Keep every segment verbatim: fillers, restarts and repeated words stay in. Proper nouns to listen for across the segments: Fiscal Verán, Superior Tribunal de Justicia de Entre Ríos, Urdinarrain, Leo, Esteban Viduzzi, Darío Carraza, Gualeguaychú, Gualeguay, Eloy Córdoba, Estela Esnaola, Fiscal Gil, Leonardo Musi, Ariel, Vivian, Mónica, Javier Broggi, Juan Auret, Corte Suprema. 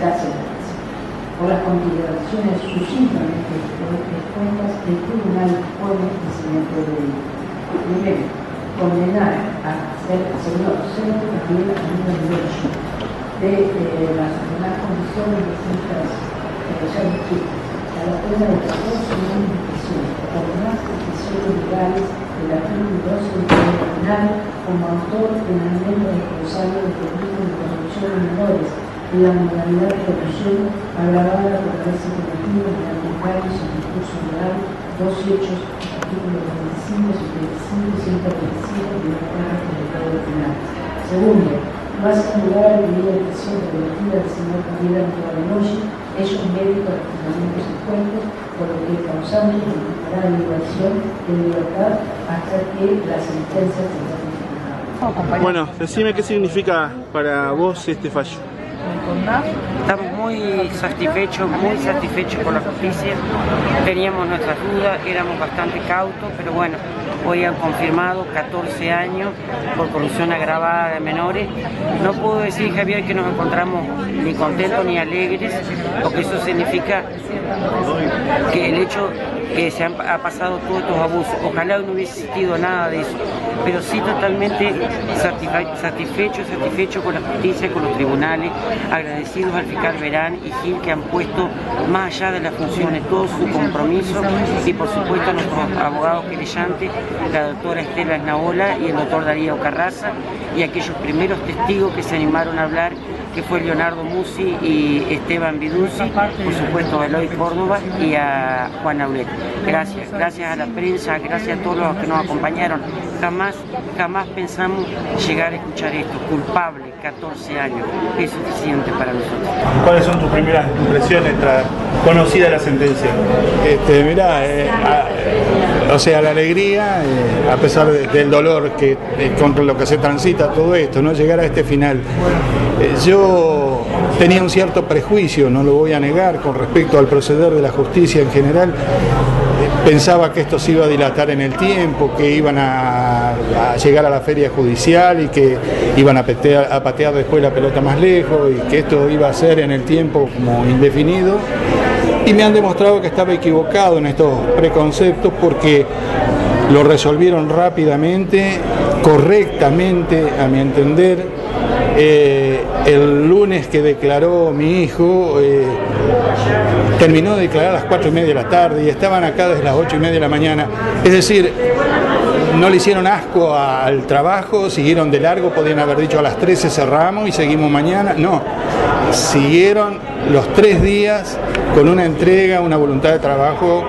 las sentencias. Por las consideraciones sucintamente expuestas, el tribunal pone el siguiente deber. Primero, condenar a ser segundo, también a nivel de las demás condiciones de ciertas ya distintas, a la pena de catorce años de prisión, por más decisiones legales del artículo doce del Código Penal como autor penalmente responsable de delitos de corrupción de menores, en la modalidad de corrupción agravada por haberse cometido en arbitrarios en recurso legal dos hechos, artículos veinticinco, setenta y cinco y ciento treinta y cinco de la Carta del Código Penal. Segundo, no hace lugar a la medida de prisión preventiva del señor Javier Broggi, es un médico de tratamientos expuestos, por lo que el causante implicará la liberación de libertad hasta que la sentencia sea confirmada. Bueno, decime qué significa para vos este fallo. Estamos muy satisfechos, muy satisfechos con la justicia. Teníamos nuestras dudas, éramos bastante cautos, pero bueno, hoy han confirmado catorce años por corrupción agravada de menores. No puedo decir, Javier, que nos encontramos ni contentos ni alegres, porque eso significa que el hecho que se han ha pasado todos estos abusos, ojalá no hubiese existido nada de eso, pero sí totalmente satisfecho, satisfecho con la justicia, con los tribunales, agradecidos al fiscal Verán y Gil, que han puesto más allá de las funciones todo su compromiso, y por supuesto a nuestros abogados querellantes, la doctora Estela Esnaola y el doctor Darío Carraza, y aquellos primeros testigos que se animaron a hablar, que fue Leonardo Musi y Esteban Viduzzi, por supuesto a Eloy Córdoba y a Juan Auret. Gracias, gracias a la prensa, gracias a todos los que nos acompañaron. Jamás, jamás pensamos llegar a escuchar esto. Culpable, catorce años, es suficiente para nosotros. ¿Cuáles son tus primeras impresiones tras conocida la sentencia? Este, mirá, eh, a, o sea, la alegría, eh, a pesar de, del dolor que, eh, contra lo que se transita todo esto, ¿no? Llegar a este final. Eh, yo tenía un cierto prejuicio, no lo voy a negar, con respecto al proceder de la justicia en general. Pensaba que esto se iba a dilatar en el tiempo, que iban a, a llegar a la feria judicial y que iban a patear, a patear después la pelota más lejos, y que esto iba a ser en el tiempo como indefinido. Y me han demostrado que estaba equivocado en estos preconceptos, porque lo resolvieron rápidamente, correctamente, a mi entender. Eh, el lunes que declaró mi hijo, eh, terminó de declarar a las cuatro y media de la tarde y estaban acá desde las ocho y media de la mañana. Es decir, no le hicieron asco al trabajo, siguieron de largo, podían haber dicho a las trece cerramos y seguimos mañana. No, siguieron los tres días con una entrega, una voluntad de trabajo,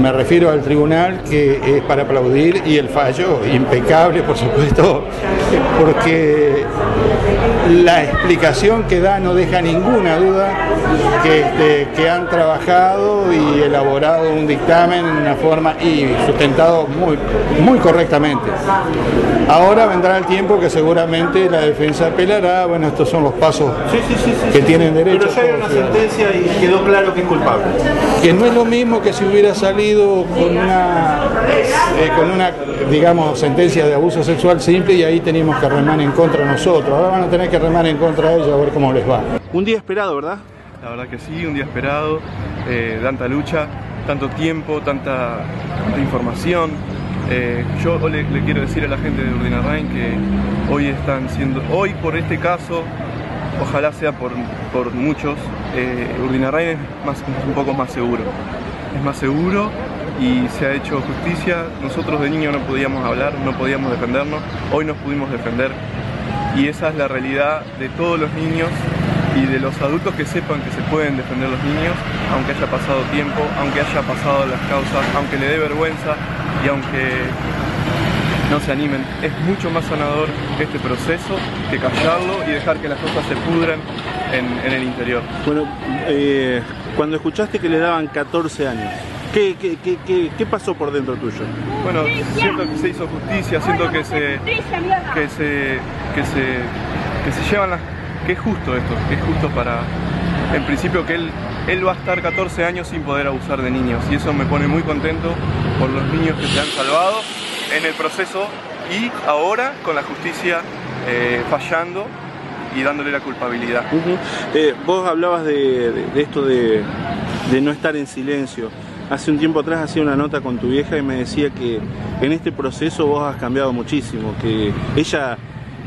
me refiero al tribunal, que es para aplaudir, y el fallo impecable, por supuesto, porque la explicación que da no deja ninguna duda que, este, que han trabajado y elaborado un dictamen en una forma y sustentado muy, muy correctamente. Ahora vendrá el tiempo que seguramente la defensa apelará. Bueno, estos son los pasos sí, sí, sí, sí, que sí, tienen derecho. Pero ya hay una sentencia y quedó claro que es culpable. Que no es lo mismo que si hubiera salido con una, eh, con una digamos, sentencia de abuso sexual simple, y ahí teníamos que remar en contra nosotros. Ahora van a tener que remar en contra de ellos a ver cómo les va. Un día esperado, ¿verdad? La verdad que sí, un día esperado, eh, tanta lucha, tanto tiempo, tanta, tanta información. Eh, yo le, le quiero decir a la gente de Urdinarrain que hoy están siendo, hoy por este caso, ojalá sea por, por muchos, eh, Urdinarrain es más, un poco más seguro. Es más seguro y se ha hecho justicia. Nosotros de niños no podíamos hablar, no podíamos defendernos, hoy nos pudimos defender. Y esa es la realidad de todos los niños y de los adultos que sepan que se pueden defender los niños, aunque haya pasado tiempo, aunque haya pasado las causas, aunque le dé vergüenza y aunque no se animen. Es mucho más sanador este proceso que callarlo y dejar que las cosas se pudran en, en el interior. Bueno, eh, cuando escuchaste que le daban catorce años, ¿Qué, qué, qué, qué, ¿qué pasó por dentro tuyo? Bueno, siento que se hizo justicia, siento que se, que se, que se, que se llevan las... que es justo esto, que es justo para... En principio que él, él va a estar catorce años sin poder abusar de niños, y eso me pone muy contento por los niños que se han salvado en el proceso y ahora con la justicia eh, fallando y dándole la culpabilidad. Uh-huh. eh, vos hablabas de, de, de esto de, de no estar en silencio. Hace un tiempo atrás hacía una nota con tu vieja y me decía que en este proceso vos has cambiado muchísimo, que ella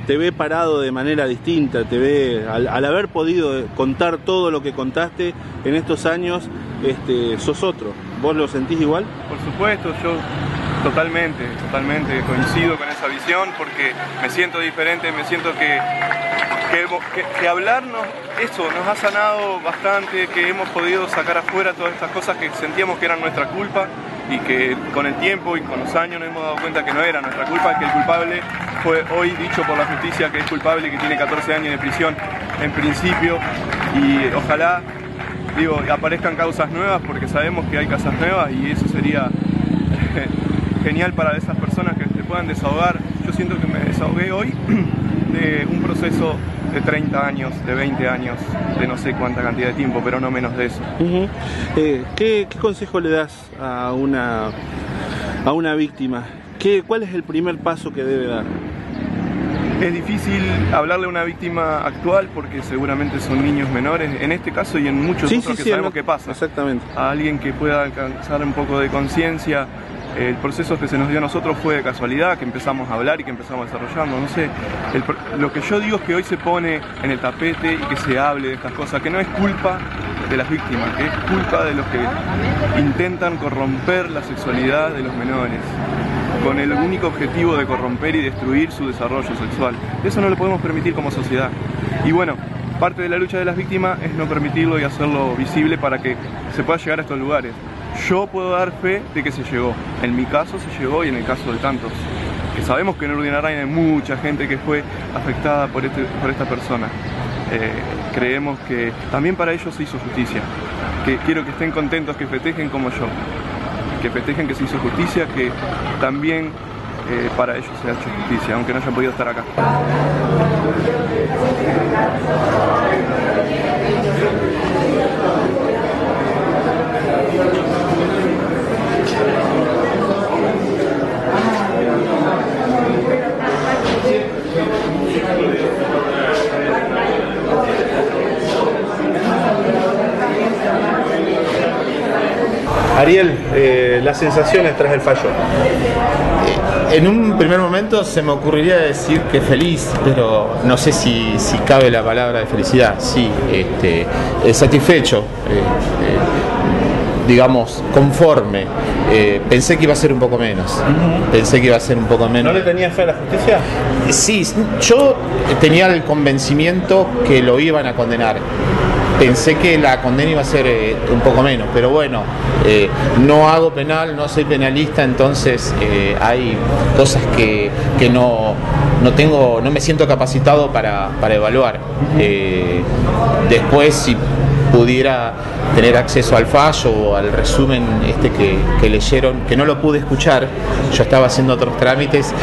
te ve parado de manera distinta, te ve al, al haber podido contar todo lo que contaste en estos años, este, sos otro. ¿Vos lo sentís igual? Por supuesto, yo totalmente, totalmente coincido con esa visión porque me siento diferente, me siento que, que, que, que hablarnos, eso nos ha sanado bastante, que hemos podido sacar afuera todas estas cosas que sentíamos que eran nuestra culpa y que con el tiempo y con los años nos hemos dado cuenta que no era nuestra culpa, que el culpable fue hoy dicho por la justicia que es culpable y que tiene catorce años de prisión en principio, y ojalá, digo, aparezcan causas nuevas porque sabemos que hay causas nuevas y eso sería genial para esas personas que se puedan desahogar. Yo siento que me desahogué hoy de un proceso de treinta años, de veinte años, de no sé cuánta cantidad de tiempo, pero no menos de eso. Uh-huh. eh, ¿qué, ¿Qué consejo le das a una, a una víctima? ¿Qué, ¿Cuál es el primer paso que debe dar? Es difícil hablarle a una víctima actual porque seguramente son niños menores, en este caso y en muchos sí, otros sí, que sí, sabemos no... que pasa. Exactamente. A alguien que pueda alcanzar un poco de conciencia. El proceso que se nos dio a nosotros fue de casualidad, que empezamos a hablar y que empezamos a desarrollarnos, no sé. El, lo que yo digo es que hoy se pone en el tapete y que se hable de estas cosas, que no es culpa de las víctimas, que es culpa de los que intentan corromper la sexualidad de los menores, con el único objetivo de corromper y destruir su desarrollo sexual. Eso no lo podemos permitir como sociedad. Y bueno, parte de la lucha de las víctimas es no permitirlo y hacerlo visible para que se pueda llegar a estos lugares. Yo puedo dar fe de que se llegó, en mi caso se llegó y en el caso de tantos. Que sabemos que en Urdinarrain hay mucha gente que fue afectada por, este, por esta persona. Eh, creemos que también para ellos se hizo justicia. Que quiero que estén contentos, que festejen como yo. Que festejen que se hizo justicia, que también eh, para ellos se ha hecho justicia, aunque no hayan podido estar acá. Ariel, eh, las sensaciones tras el fallo. En un primer momento se me ocurriría decir que feliz, pero no sé si, si cabe la palabra de felicidad. Sí, este, satisfecho, eh, eh, digamos, conforme. Eh, pensé que iba a ser un poco menos. Uh-huh. Pensé que iba a ser un poco menos. ¿No le tenías fe a la justicia? Sí, yo tenía el convencimiento que lo iban a condenar. Pensé que la condena iba a ser eh, un poco menos, pero bueno, eh, no hago penal, no soy penalista, entonces eh, hay cosas que, que no, no tengo, no me siento capacitado para, para evaluar. Eh, después, si pudiera tener acceso al fallo o al resumen este que, que leyeron, que no lo pude escuchar, yo estaba haciendo otros trámites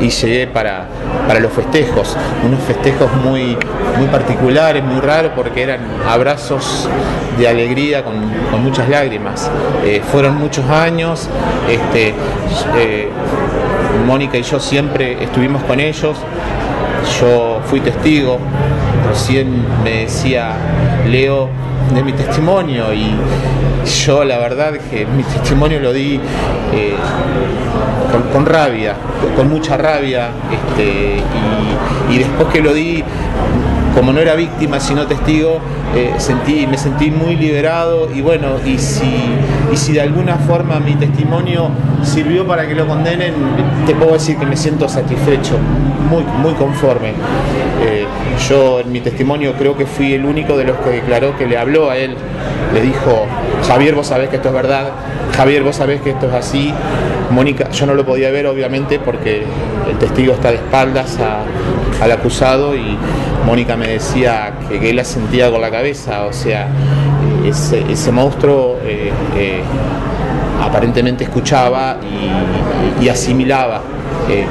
y llegué para, para los festejos, unos festejos muy, muy particulares, muy raros, porque eran abrazos de alegría con, con muchas lágrimas. Eh, fueron muchos años, este, eh, Mónica y yo siempre estuvimos con ellos, yo fui testigo, recién me decía Leo de mi testimonio y yo la verdad que mi testimonio lo di eh, con, con rabia, con mucha rabia, este, y, y después que lo di, como no era víctima sino testigo, eh, sentí, me sentí muy liberado y bueno, y si, y si de alguna forma mi testimonio sirvió para que lo condenen, te puedo decir que me siento satisfecho, muy, muy conforme. Eh, yo en mi testimonio creo que fui el único de los que declaró que le habló a él, le dijo: Javier, vos sabés que esto es verdad, Javier, vos sabés que esto es así. Mónica, yo no lo podía ver obviamente porque el testigo está de espaldas a, al acusado y Mónica me decía que, que él la sentía con la cabeza, o sea, ese, ese monstruo eh, eh, aparentemente escuchaba y, y asimilaba. Eh,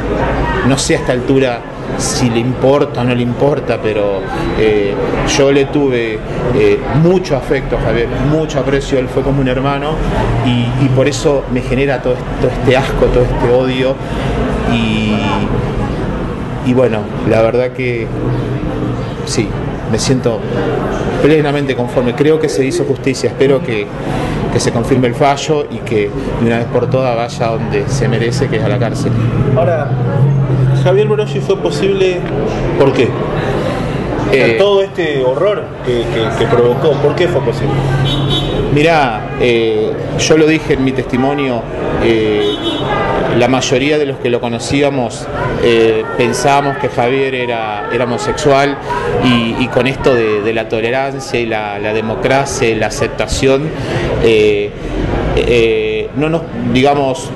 no sé a esta altura si le importa o no le importa, pero eh, yo le tuve eh, mucho afecto a Javier, mucho aprecio, él fue como un hermano y, y por eso me genera todo, todo este asco, todo este odio y, y bueno, la verdad que sí, me siento plenamente conforme. Creo que se hizo justicia, espero que, que se confirme el fallo y que de una vez por todas vaya donde se merece, que es a la cárcel. Ahora, Javier Broggi fue posible, ¿por qué? Eh, todo este horror que, que, que provocó, ¿por qué fue posible? Mirá, eh, yo lo dije en mi testimonio, eh, la mayoría de los que lo conocíamos eh, pensábamos que Javier era, era homosexual y, y con esto de, de la tolerancia y la, la democracia y la aceptación, eh, eh, no nos, digamos,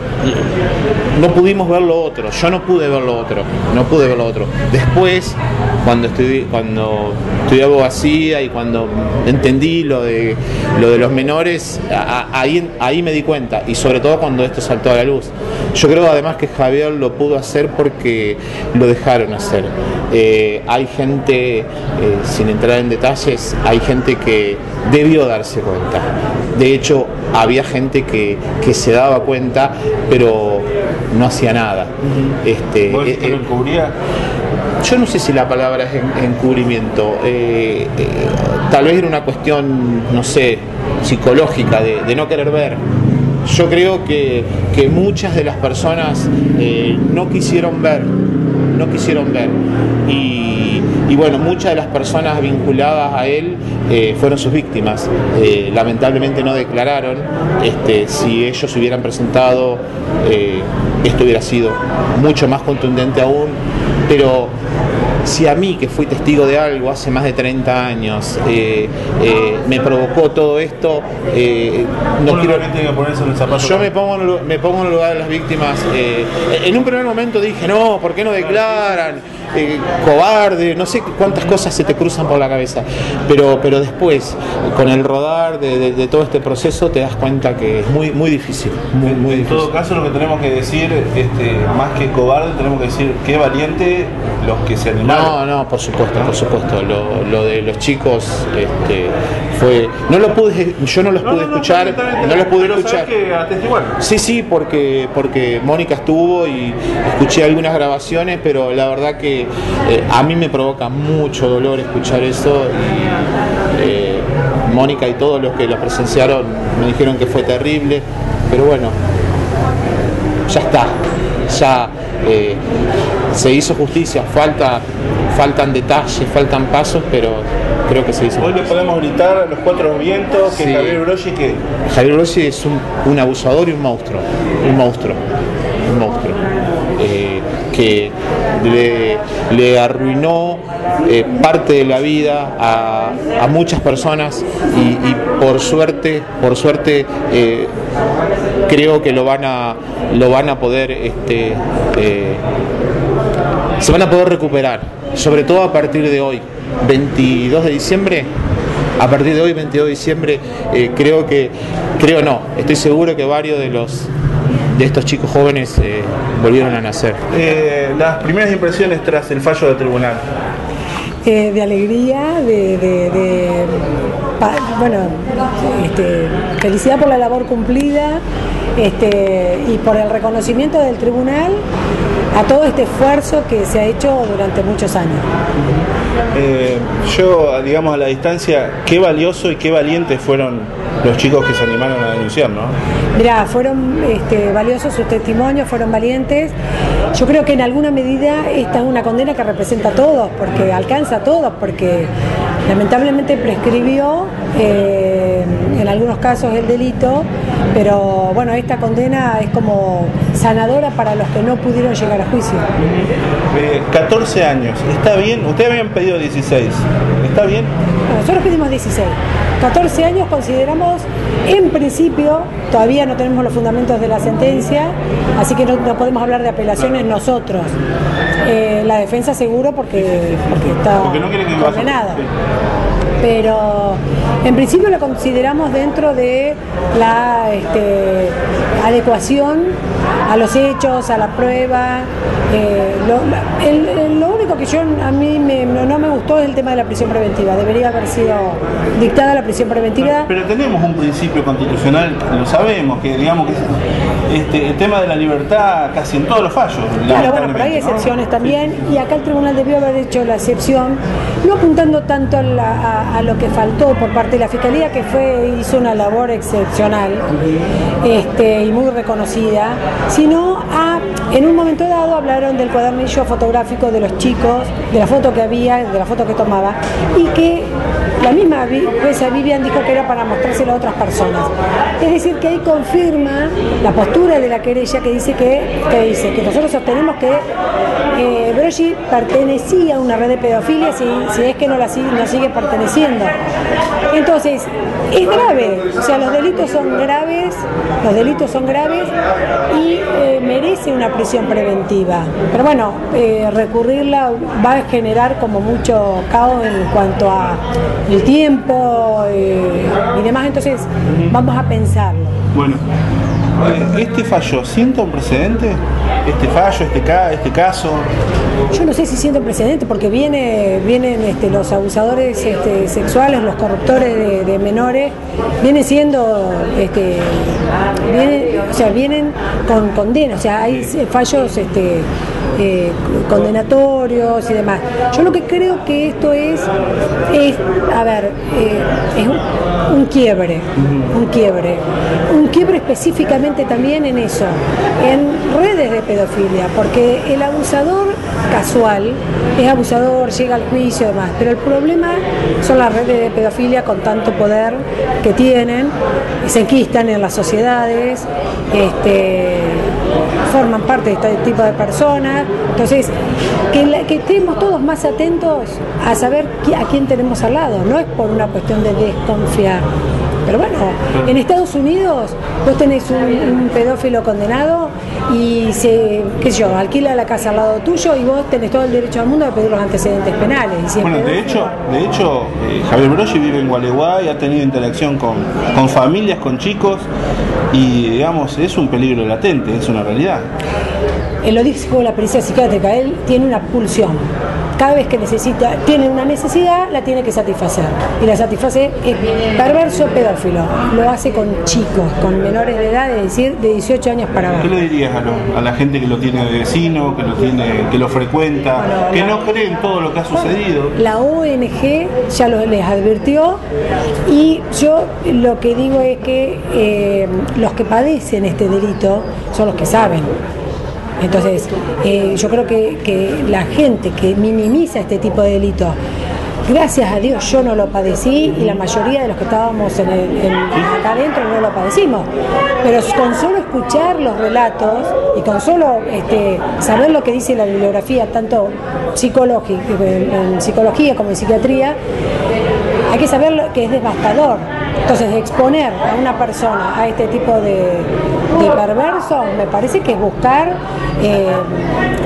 no pudimos ver lo otro, yo no pude ver lo otro, no pude ver lo otro. Después, cuando estudié, cuando estudié abogacía y cuando entendí lo de, lo de los menores, a, ahí, ahí me di cuenta, y sobre todo cuando esto saltó a la luz. Yo creo además que Javier lo pudo hacer porque lo dejaron hacer. Eh, hay gente, eh, sin entrar en detalles, hay gente que debió darse cuenta. De hecho, había gente que, que se daba cuenta, pero no hacía nada. Uh-huh. este, ¿Vos eh, te lo encubría? Yo no sé si la palabra es encubrimiento, eh, eh, tal vez era una cuestión, no sé, psicológica, de, de no querer ver. Yo creo que, que muchas de las personas eh, no quisieron ver, no quisieron ver. Y, y bueno, muchas de las personas vinculadas a él eh, fueron sus víctimas. Eh, lamentablemente no declararon. Este, si ellos se hubieran presentado, eh, esto hubiera sido mucho más contundente aún. Pero si a mí, que fui testigo de algo hace más de treinta años, eh, eh, me provocó todo esto, eh, no quiero... Yo me pongo, me pongo en el lugar de las víctimas. Eh, en un primer momento dije, no, ¿por qué no declaran? Eh, cobarde, no sé cuántas cosas se te cruzan por la cabeza. Pero, pero después, con el rodar de, de, de todo este proceso, te das cuenta que es muy, muy difícil. Muy, muy en difícil. Todo caso, lo que tenemos que decir, este, más que cobarde, tenemos que decir qué valiente los que se animaron. No, no, por supuesto, por supuesto. Lo, lo de los chicos este, fue... No lo pude, yo no los no, pude no, no, escuchar. No, no los pude pero escuchar. Sabes que atestiguar. Sí, sí, porque, porque Mónica estuvo y escuché algunas grabaciones, pero la verdad que eh, a mí me provoca mucho dolor escuchar eso. Y, eh, Mónica y todos los que lo presenciaron me dijeron que fue terrible, pero bueno, ya está. Ya... Eh, se hizo justicia, falta, faltan detalles, faltan pasos, pero creo que se hizo. Hoy le podemos gritar a los cuatro vientos que sí. Javier Broggi que Javier Broggi es un, un abusador y un monstruo, un monstruo, un monstruo, eh, que le, le arruinó eh, parte de la vida a, a muchas personas y, y por suerte, por suerte eh, creo que lo van a, lo van a poder, este, eh, se van a poder recuperar, sobre todo a partir de hoy, veintidós de diciembre, a partir de hoy, veintidós de diciembre, eh, creo que, creo no, estoy seguro que varios de los de estos chicos jóvenes eh, volvieron a nacer. Eh, las primeras impresiones tras el fallo del tribunal. Eh, de alegría, de, de, de pa, bueno, este, felicidad por la labor cumplida este, y por el reconocimiento del tribunal a todo este esfuerzo que se ha hecho durante muchos años. Eh, yo, digamos, a la distancia, qué valioso y qué valientes fueron los chicos que se animaron a denunciar, ¿no? Mirá, fueron este, valiosos sus testimonios, fueron valientes. Yo creo que en alguna medida esta es una condena que representa a todos, porque alcanza a todos, porque lamentablemente prescribió eh, en algunos casos el delito, pero bueno, esta condena es como sanadora para los que no pudieron llegar a juicio. Eh, catorce años, ¿está bien? Ustedes habían pedido dieciséis, ¿está bien? No, nosotros pedimos dieciséis. catorce años consideramos, en principio, todavía no tenemos los fundamentos de la sentencia, así que no, no podemos hablar de apelaciones nosotros. Eh, la defensa seguro porque, porque está porque no quiere que condenado. Pero En principio la consideramos dentro de la este, adecuación a los hechos, a la prueba. Eh, lo, el, el, lo único que yo a mí me, no me gustó es el tema de la prisión preventiva. Debería haber sido dictada la prisión preventiva. Pero, pero tenemos un principio constitucional, lo sabemos, que digamos que este, el tema de la libertad casi en todos los fallos. Claro, bueno, pero hay excepciones, ¿no? También, sí, sí, sí. Y acá el tribunal debió haber hecho la excepción, no apuntando tanto a, la, a, a lo que faltó por parte de la Fiscalía, que fue hizo una labor excepcional este, y muy reconocida, sino a, en un momento dado hablaron del cuadernillo fotográfico de los chicos, de la foto que había, de la foto que tomaba, y que la misma jueza Vivian dijo que era para mostrárselo a otras personas. Es decir, que ahí confirma la postura de la querella que dice que, que, dice, que nosotros sostenemos que eh, Broggi pertenecía a una red de pedofilia, si, si es que no la sigue, no sigue perteneciendo. Entonces, es grave, o sea, los delitos son graves, los delitos son graves y eh, merece una prisión preventiva. Pero bueno, eh, recurrirla va a generar como mucho caos en cuanto a el tiempo eh, y demás, entonces uh-huh. vamos a pensarlo. Bueno, ¿este fallo sienta un precedente? ¿Este fallo, este, ca este caso? Yo no sé si sienta un precedente porque viene, vienen este, los abusadores este, sexuales, los corruptores de, de menores, vienen siendo, este, vienen, o sea, vienen con condena, o sea, hay fallos este, eh, condenatorios y demás. Yo lo que creo que esto es, es a ver, eh, es un, un quiebre, un quiebre, un quiebre específicamente también en eso, en redes de pedofilia, porque el abusador casual es abusador, llega al juicio y demás, pero el problema son las redes de pedofilia con tanto poder que tienen, se enquistan en las sociedades, este, forman parte de este tipo de personas, entonces que, la, que estemos todos más atentos a saber a quién tenemos al lado, no es por una cuestión de desconfiar. Pero bueno, en Estados Unidos vos tenés un, un pedófilo condenado y se, qué sé yo, alquila la casa al lado tuyo y vos tenés todo el derecho del mundo de pedir los antecedentes penales. Y si bueno, pedófilo... de hecho, de hecho eh, Javier Broggi vive en Gualeguay, ha tenido interacción con, con familias, con chicos y digamos, es un peligro latente, es una realidad. Él lo dijo la pericia psiquiátrica, él tiene una pulsión. Cada vez que necesita, tiene una necesidad, la tiene que satisfacer. Y la satisface es perverso, pedófilo. Lo hace con chicos, con menores de edad, es decir, de dieciocho años para abajo. ¿Qué le dirías a, lo, a la gente que lo tiene de vecino, que lo tiene, que lo frecuenta, bueno, que la, no cree en todo lo que ha sucedido? La O N G ya lo, les advirtió y yo lo que digo es que eh, los que padecen este delito son los que saben. Entonces, eh, yo creo que, que la gente que minimiza este tipo de delitos, gracias a Dios yo no lo padecí y la mayoría de los que estábamos en el, en, acá adentro no lo padecimos, pero con solo escuchar los relatos y con solo este, saber lo que dice la bibliografía, tanto psicológica, en psicología como en psiquiatría, hay que saber lo que es devastador. Entonces, exponer a una persona a este tipo de, de perverso me parece que es buscar eh,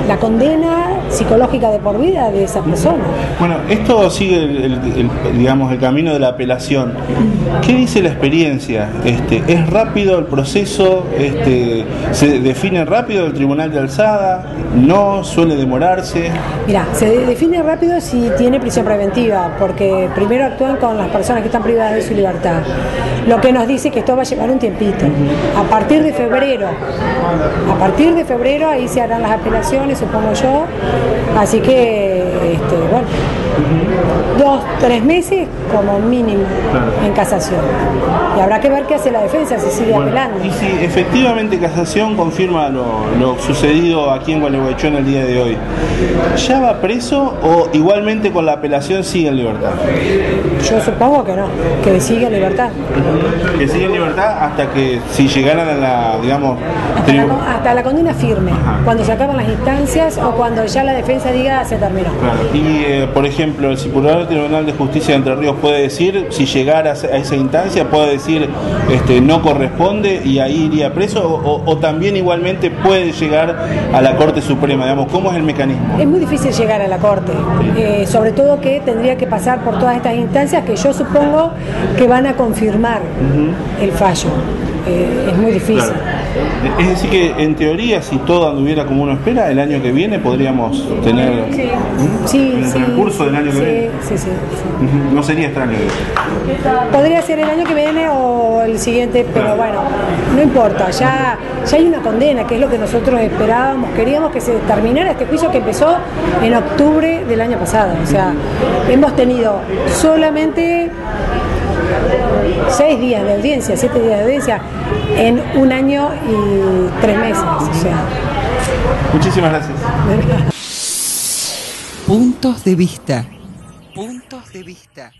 la condena psicológica de por vida de esa persona. Bueno, esto sigue el, el, el, digamos, el camino de la apelación. ¿Qué dice la experiencia? Este, ¿Es rápido el proceso? Este, ¿Se define rápido el tribunal de alzada? ¿No? ¿Suele demorarse? Mirá, se define rápido si tiene prisión preventiva, porque primero actúan con las personas que están privadas de su libertad. Lo que nos dice que esto va a llevar un tiempito. A partir de febrero, a partir de febrero ahí se harán las apelaciones, supongo yo. Así que, este, bueno, dos, tres meses como mínimo en casación. Y habrá que ver qué hace la defensa, si sigue bueno, apelando. Y si efectivamente casación confirma lo, lo sucedido aquí en Gualeguaychú en el día de hoy, ¿ya va preso o igualmente con la apelación sigue en libertad? Yo supongo que no, que sigue en libertad. Que sigue en libertad hasta que si llegaran a la, digamos... Hasta, tribu... la, hasta la condena firme, ajá, cuando se acaban las instancias o cuando ya la defensa diga se terminó. Claro. Y, eh, por ejemplo, el Superior Tribunal de Justicia de Entre Ríos puede decir, si llegara a esa instancia, puede decir este, no corresponde y ahí iría preso, o, o también igualmente puede llegar a la Corte Suprema, digamos, ¿cómo es el mecanismo? Es muy difícil llegar a la Corte, eh, sobre todo que tendría que pasar por todas estas instancias que yo supongo que van a confirmar uh-huh. el fallo. Eh, es muy difícil. Claro. Es decir que en teoría, si todo anduviera como uno espera, el año que viene podríamos tener sí. ¿Mm? Sí, en el sí, transcurso del año sí, que viene. Sí, sí, sí. No sería extraño. Podría ser el año que viene o el siguiente, pero claro. bueno, no importa. Ya, ya hay una condena, que es lo que nosotros esperábamos. Queríamos que se terminara este juicio que empezó en octubre del año pasado. O sea, hemos tenido solamente seis días de audiencia, siete días de audiencia en un año y tres meses. O sea. Muchísimas gracias. Puntos de vista. Puntos de vista.